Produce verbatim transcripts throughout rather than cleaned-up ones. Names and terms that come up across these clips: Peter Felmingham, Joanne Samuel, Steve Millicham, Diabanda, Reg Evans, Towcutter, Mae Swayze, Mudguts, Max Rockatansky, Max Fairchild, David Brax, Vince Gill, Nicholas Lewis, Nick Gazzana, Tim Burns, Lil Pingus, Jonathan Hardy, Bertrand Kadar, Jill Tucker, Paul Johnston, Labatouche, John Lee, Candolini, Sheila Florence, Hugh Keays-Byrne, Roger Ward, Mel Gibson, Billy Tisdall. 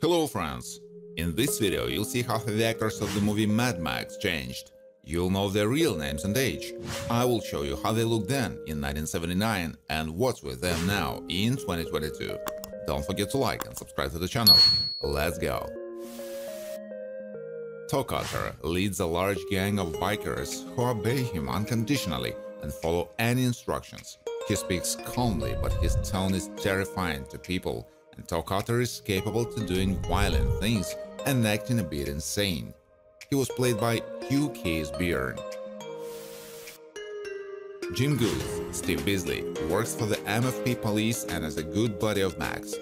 Hello friends! In this video you'll see how the actors of the movie Mad Max changed. You'll know their real names and age. I will show you how they looked then, in nineteen seventy-nine, and what's with them now, in twenty twenty-two. Don't forget to like and subscribe to the channel. Let's go! Towcutter leads a large gang of bikers who obey him unconditionally and follow any instructions. He speaks calmly, but his tone is terrifying to people, and Towcutter is capable to doing violent things and acting a bit insane. He was played by Hugh Keays-Byrne. Jim Goose, Steve Beasley, works for the M F P police and is a good buddy of Max.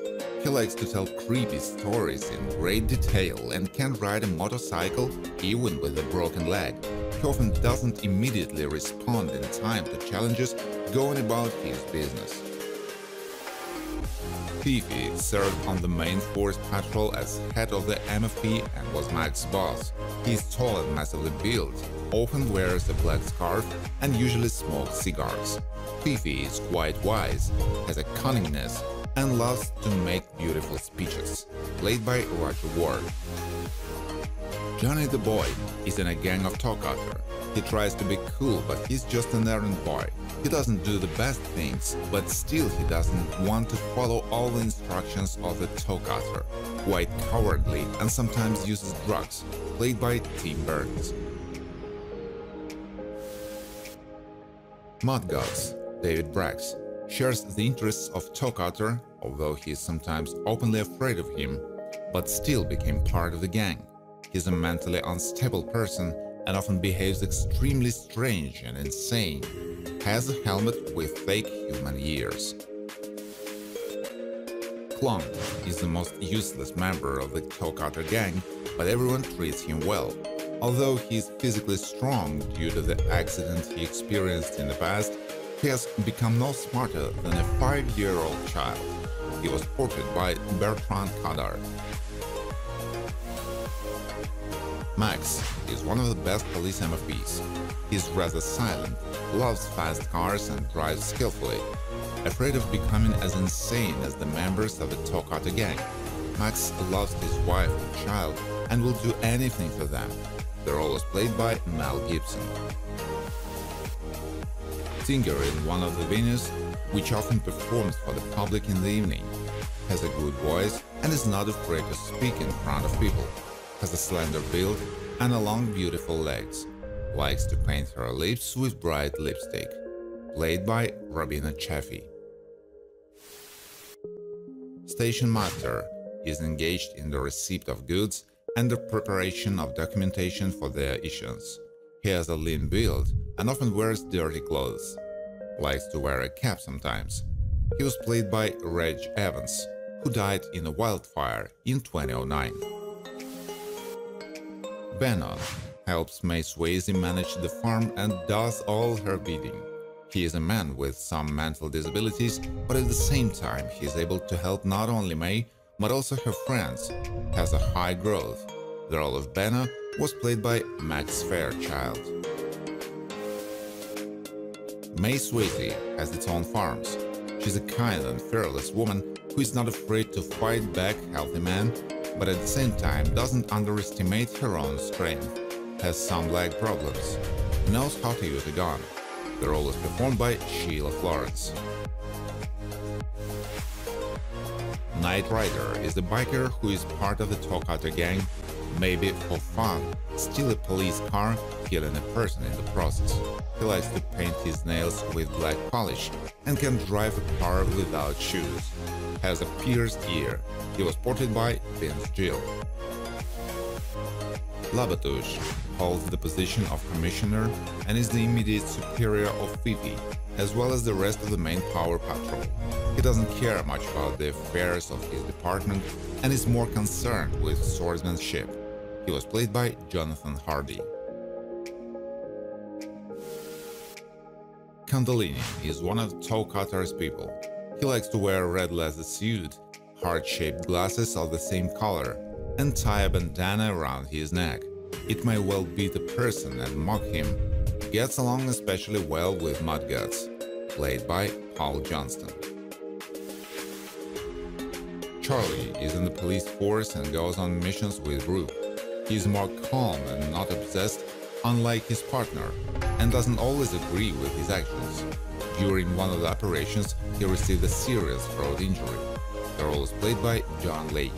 He likes to tell creepy stories in great detail and can ride a motorcycle even with a broken leg. He often doesn't immediately respond in time to challenges, going about his business. Fifi served on the main force patrol as head of the M F P and was Max's boss. He's tall and massively built, often wears a black scarf and usually smokes cigars. Fifi is quite wise, has a cunningness and loves to make beautiful speeches, played by Roger Ward. Johnny the Boy is in a gang of Towcutter. He tries to be cool, but he's just an errand boy. He doesn't do the best things, but still he doesn't want to follow all the instructions of the Towcutter. Quite cowardly and sometimes uses drugs, played by Tim Burns. Mudguts, David Brax, shares the interests of Towcutter, although he is sometimes openly afraid of him, but still became part of the gang. He's a mentally unstable person and often behaves extremely strange and insane. Has a helmet with fake human ears. Clone is the most useless member of the Towcutter gang, but everyone treats him well. Although he is physically strong due to the accident he experienced in the past, he has become no smarter than a five-year-old child. He was portrayed by Bertrand Kadar. Max is one of the best police M F Ps. He's rather silent, loves fast cars and drives skillfully. Afraid of becoming as insane as the members of the Towcutter gang, Max loves his wife and child and will do anything for them. The role was played by Mel Gibson. Singer in One of the Venus, which often performs for the public in the evening, has a good voice and is not afraid to speak in front of people. Has a slender build and a long, beautiful legs. Likes to paint her lips with bright lipstick. Played by Robina Chaffee. Station Master is engaged in the receipt of goods and the preparation of documentation for their issuance. He has a lean build and often wears dirty clothes. Likes to wear a cap sometimes. He was played by Reg Evans, who died in a wildfire in two thousand nine. Bannon helps Mae Swayze manage the farm and does all her bidding. He is a man with some mental disabilities, but at the same time he is able to help not only Mae, but also her friends. Has a high growth. The role of Bannon was played by Max Fairchild. Mae Swayze has its own farms. She's a kind and fearless woman who is not afraid to fight back healthy men, but at the same time doesn't underestimate her own strength, has some leg problems, knows how to use a gun. The role is performed by Sheila Florence. Knight Rider is a biker who is part of the Towcutter gang, maybe for fun, steal a police car, killing a person in the process. He likes to paint his nails with black polish and can drive a car without shoes. Has a pierced ear. He was portrayed by Vince Gill. Labatouche holds the position of commissioner and is the immediate superior of Fifi, as well as the rest of the main power patrol. He doesn't care much about the affairs of his department and is more concerned with swordsmanship. He was played by Jonathan Hardy. Candolini is one of Towcutter's people. He likes to wear a red leather suit, heart-shaped glasses of the same color, and tie a bandana around his neck. It may well beat a person and mock him. Gets along especially well with Mudguts, played by Paul Johnston. Charlie is in the police force and goes on missions with Ruth. He is more calm and not obsessed, unlike his partner, and doesn't always agree with his actions. During one of the operations, he received a serious throat injury. The role is played by John Lee.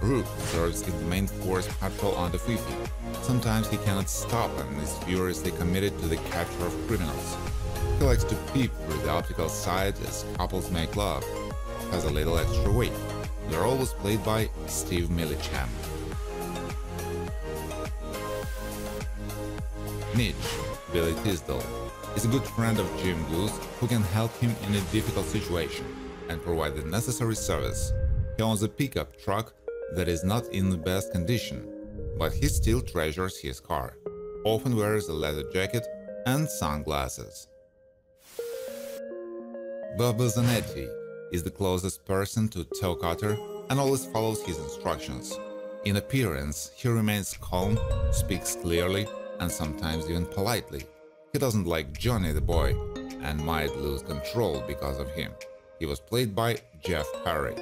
Ruth serves in the main force patrol on the Fifi. Sometimes he cannot stop and is furiously committed to the capture of criminals. He likes to peep through the optical side as couples make love. Has a little extra weight. The role was played by Steve Millicham. Nitch, Billy Tisdall, is a good friend of Jim Goose who can help him in a difficult situation and provide the necessary service. He owns a pickup truck that is not in the best condition, but he still treasures his car, often wears a leather jacket and sunglasses. Bubba Zanetti is the closest person to Toe Cutter and always follows his instructions. In appearance, he remains calm, speaks clearly, and sometimes even politely. He doesn't like Johnny the Boy and might lose control because of him. He was played by Jeff Perry.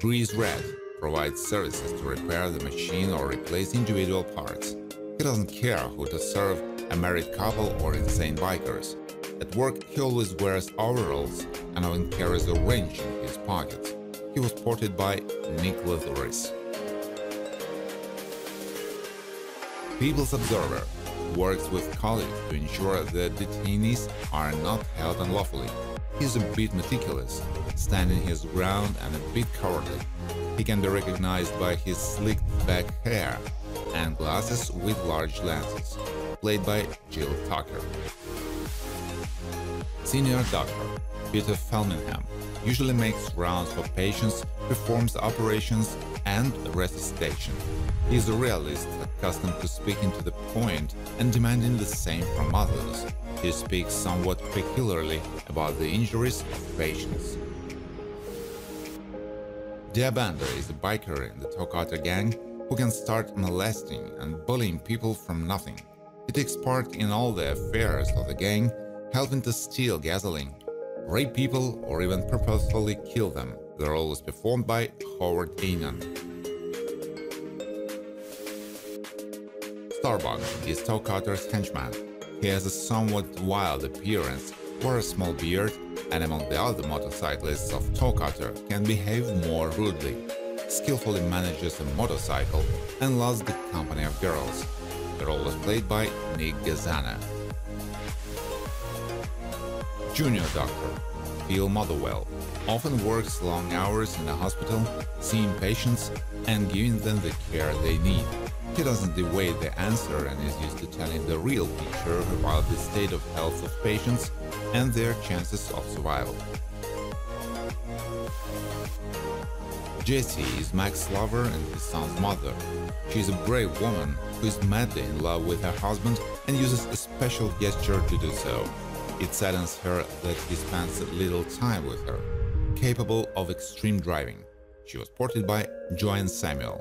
Grease Red provides services to repair the machine or replace individual parts. He doesn't care who to serve, a married couple or insane bikers. At work, he always wears overalls and often carries a wrench in his pocket. He was portrayed by Nicholas Lewis. People's Observer works with colleagues to ensure that detainees are not held unlawfully. He's a bit meticulous, standing his ground and a bit cowardly. He can be recognized by his slicked back hair and glasses with large lenses, played by Jill Tucker. Senior Doctor Peter Felmingham usually makes rounds for patients, performs operations and resuscitation. He is a realist, accustomed to speaking to the point and demanding the same from others. He speaks somewhat peculiarly about the injuries of patients. Diabanda is a biker in the Toe Cutter gang who can start molesting and bullying people from nothing. He takes part in all the affairs of the gang, helping to steal gasoline, rape people, or even purposefully kill them. The role is performed by Howard Eynon. Starbuck is Toe Cutter's henchman. He has a somewhat wild appearance, wears a small beard, and among the other motorcyclists of Toe Cutter can behave more rudely, skillfully manages a motorcycle, and loves the company of girls. The role was played by Nick Gazzana. Junior Doctor Phil Motherwell often works long hours in the hospital, seeing patients and giving them the care they need. He doesn't evade the answer and is used to telling the real picture about the state of health of patients and their chances of survival. Jessie is Max's lover and his son's mother. She is a brave woman who is madly in love with her husband and uses a special gesture to do so. It saddens her that he spends little time with her. Capable of extreme driving. She was portrayed by Joanne Samuel.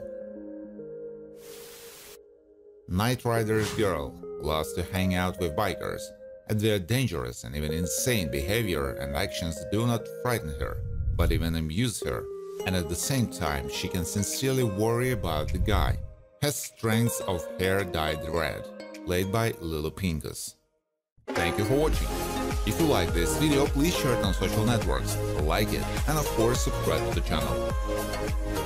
Night Rider's girl loves to hang out with bikers, and their dangerous and even insane behavior and actions do not frighten her, but even amuse her, and at the same time she can sincerely worry about the guy. Has strands of hair dyed red, played by Lil Pingus. Thank you for watching. If you like this video, please share it on social networks, like it, and of course subscribe to the channel.